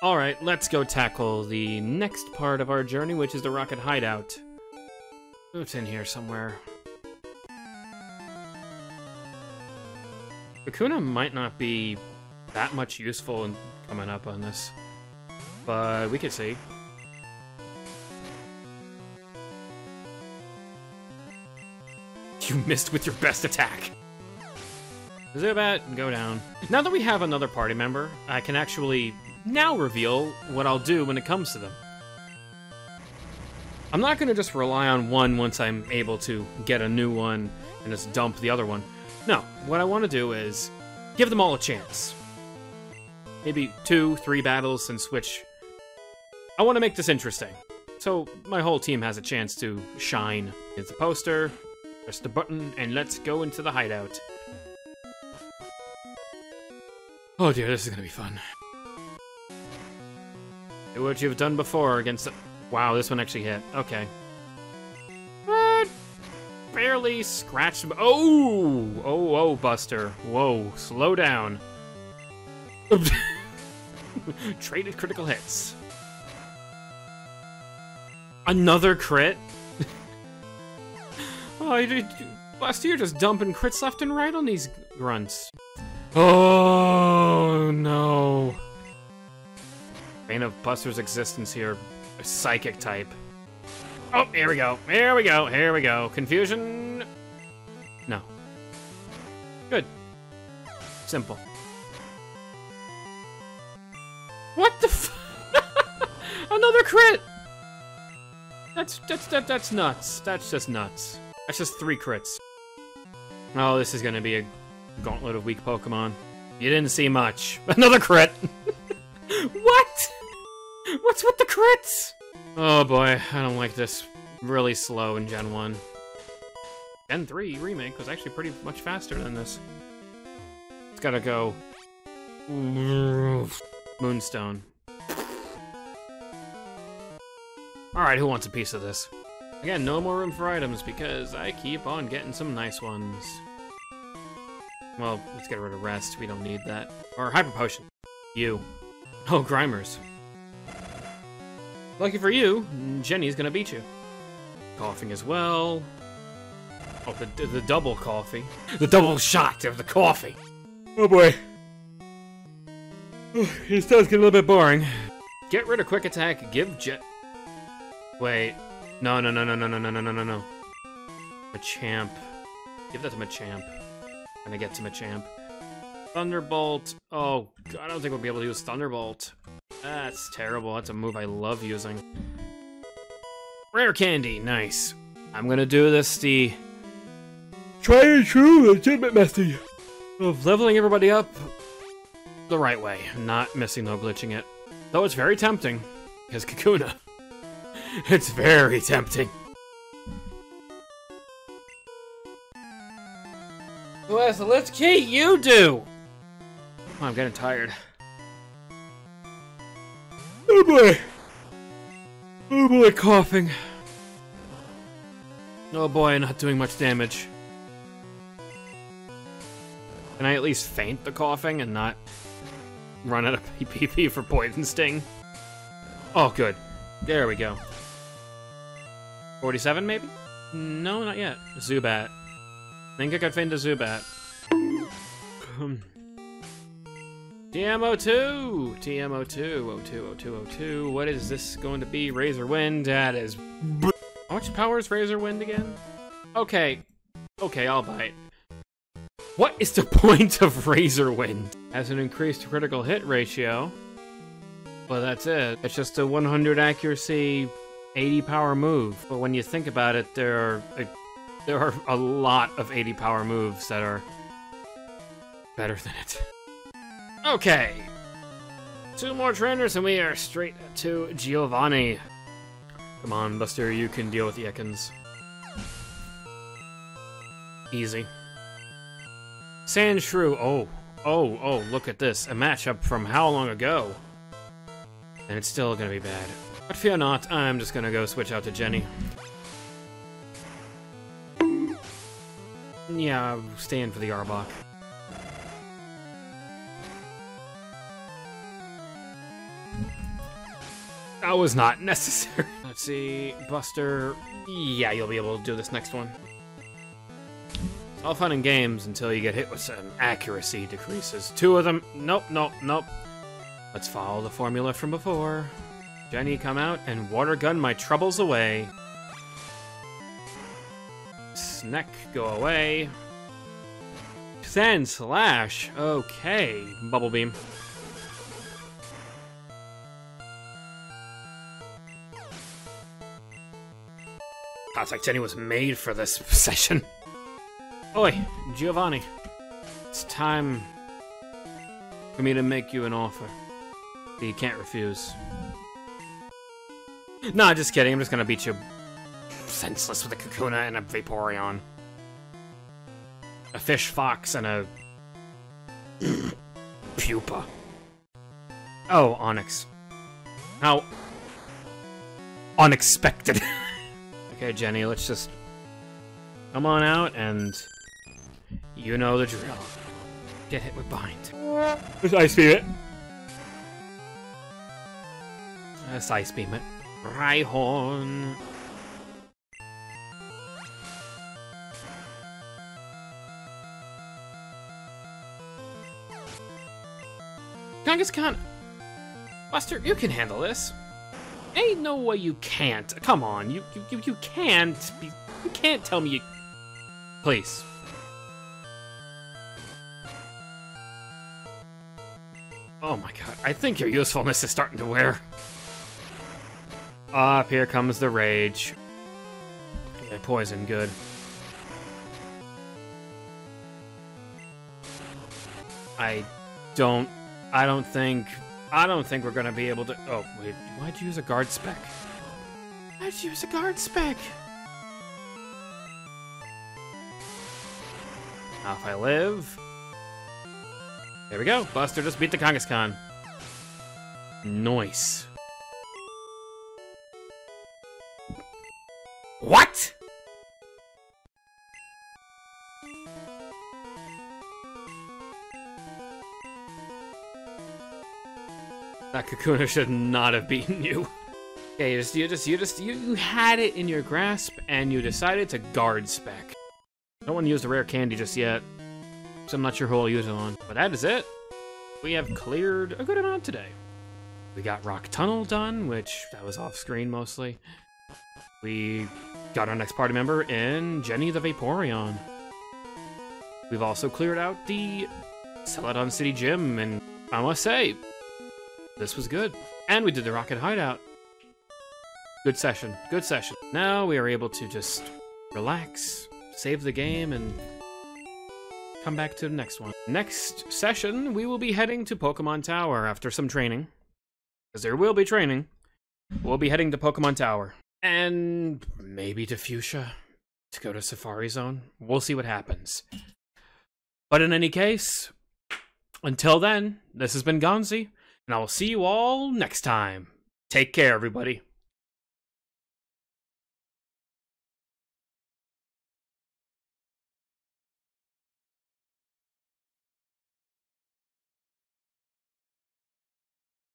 Alright, let's go tackle the next part of our journey, which is the Rocket Hideout. It's in here somewhere. Kakuna might not be that much useful in coming up on this, but we could see. You missed with your best attack. Zubat, go down. Now that we have another party member, I can actually now reveal what I'll do when it comes to them. I'm not going to just rely on one once I'm able to get a new one and just dump the other one. No, what I want to do is give them all a chance. Maybe 2, 3 battles and switch. I want to make this interesting, so my whole team has a chance to shine. Here's the poster, press the button, and let's go into the hideout. Oh dear, this is gonna be fun. Do what you've done before against the... Wow, this one actually hit. Okay. Barely scratched... Oh! Oh, oh, Buster. Whoa, slow down. Traded critical hits. Another crit? Oh, Buster, you're just dumping crits left and right on these grunts. Oh no. Bane of Buster's existence here. A psychic type. Oh, here we go. Here we go. Here we go. Confusion. No. Good. Simple. What the f- Another crit! That's nuts. That's just nuts. That's just 3 crits. Oh, this is gonna be a gauntlet of weak Pokemon. You didn't see much. Another crit! What? What's with the crits? Oh boy, I don't like this. Really slow in Gen 1. Gen 3 Remake was actually pretty much faster than this. It's gotta go... Moonstone. Alright, who wants a piece of this? Again, no more room for items because I keep on getting some nice ones. Well, let's get rid of Rest, we don't need that. Or Hyper Potion. You. Oh, Grimers. Lucky for you, Jenny's gonna beat you. Coughing as well. Oh, the double coffee. The double shot of the coffee! Oh boy. This does get a little bit boring. Get rid of Quick Attack, give Jet... Wait. No, no, no, no, no, no, no, no, no, no. Machamp. Give that to Machamp. Gonna get to Machamp. Thunderbolt. Oh, God, I don't think we'll be able to use Thunderbolt. That's terrible. That's a move I love using. Rare Candy. Nice. I'm gonna do this the... Try and true legitimate method of leveling everybody up the right way. Not missing, no glitching it. Though it's very tempting. Because Kakuna. It's very tempting. Well, let's keep you do! Oh, I'm getting tired. Oh boy! Oh boy, coughing. Oh boy, not doing much damage. Can I at least faint the coughing and not run out of PP for Poison Sting? Oh, good. There we go. 47, maybe? No, not yet. Zubat. I think I got fainted to Zubat. TMO2! TMO2, 02, 02, 02. What is this going to be? Razor Wind? That is... How much power is Razor Wind again? Okay. Okay, I'll buy it. What is the point of Razor Wind? Has an increased critical hit ratio. Well, that's it. It's just a 100 accuracy, 80 power move. But when you think about it, there are a lot of 80 power moves that are better than it. Okay. 2 more trainers and we are straight to Giovanni. Come on, Buster, you can deal with the Ekans. Easy. Sand Shrew. Oh, oh, oh, look at this. A matchup from how long ago? And it's still gonna be bad. But fear not, I'm just gonna go switch out to Jenny. Yeah, stay in for the Arbok. That was not necessary. Let's see, Buster. Yeah, you'll be able to do this next one. It's all fun and games until you get hit with some accuracy decreases. Two of them. Nope, nope, nope. Let's follow the formula from before. Jenny, come out and water gun my troubles away. Sneck, go away. Sand slash. Okay, bubble beam. Contact Jenny was made for this session. Oi, Giovanni. It's time for me to make you an offer that you can't refuse. Nah, just kidding. I'm just gonna beat you senseless with a Kakuna and a Vaporeon. A fish fox and a... pupa. Oh, Onyx. How... unexpected. Okay, Jenny, let's just... come on out and... you know the drill. Get hit with bind. Let's ice beam it. Let's ice beam it. Rhyhorn. Kangaskhan. Buster, you can handle this. Ain't no way you can't. Come on, you can't be, you can't tell me you... Please. Oh my god, I think your usefulness is starting to wear. Up here comes the rage. Yeah, poison, good. I don't think we're gonna be able to... Oh, wait, why'd you use a guard spec? Why'd you use a guard spec? Now if I live... there we go, Buster just beat the Kangaskhan. Nice. What?! That Kakuna should not have beaten you. Okay, you had it in your grasp, and you decided to guard spec. I don't want to use the rare candy just yet, so I'm not sure who I'll use it on. But that is it. We have cleared a good amount today. We got Rock Tunnel done, which that was off screen mostly. We got our next party member in Jenny the Vaporeon. We've also cleared out the Celadon City Gym, and I must say, this was good. And we did the Rocket Hideout. Good session, good session. Now we are able to just relax, save the game, and come back to the next one. Next session, we will be heading to Pokemon Tower after some training. Because there will be training. We'll be heading to Pokemon Tower. And maybe to Fuchsia, to go to Safari Zone. We'll see what happens. But in any case, until then, this has been Gonzi, and I will see you all next time. Take care, everybody.